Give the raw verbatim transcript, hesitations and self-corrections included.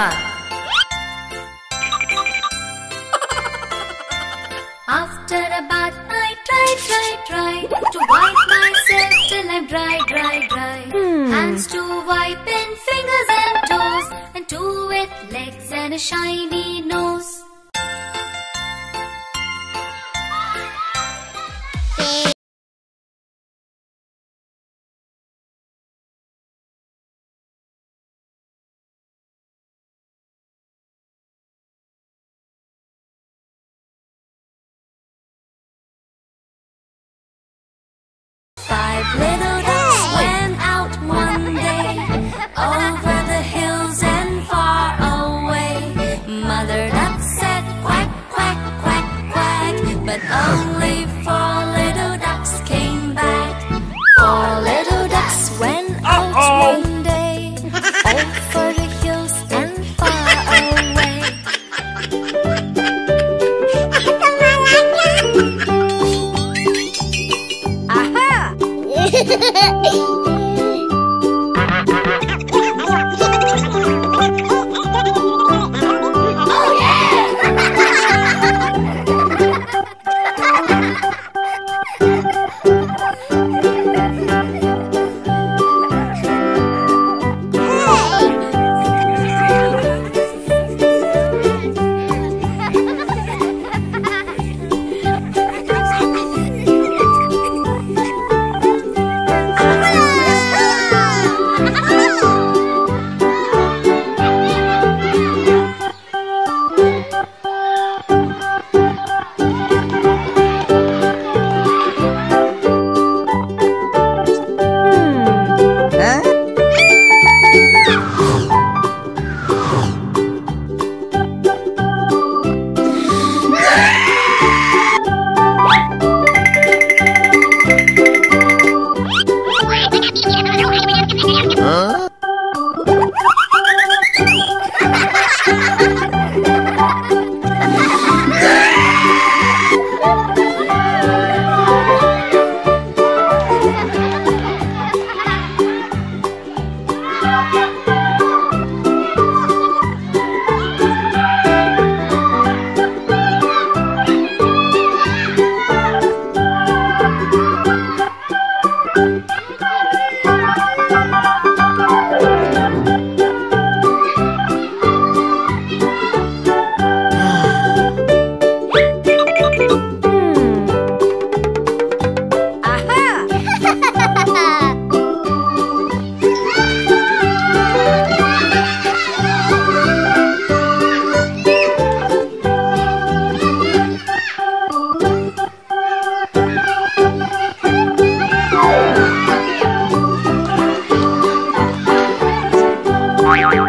banana. After a bath, I try, try, try to wipe myself till I'm dry, dry, dry. Hmm. Hands to wipe and fingers and toes, and two with legs and a shiny nose. Five little ducks went out one day, over the hills and far away. Mother duck said quack, quack, quack, quack, but only four little ducks came back. Four little ducks went out one day, over the hills and far away. Bye.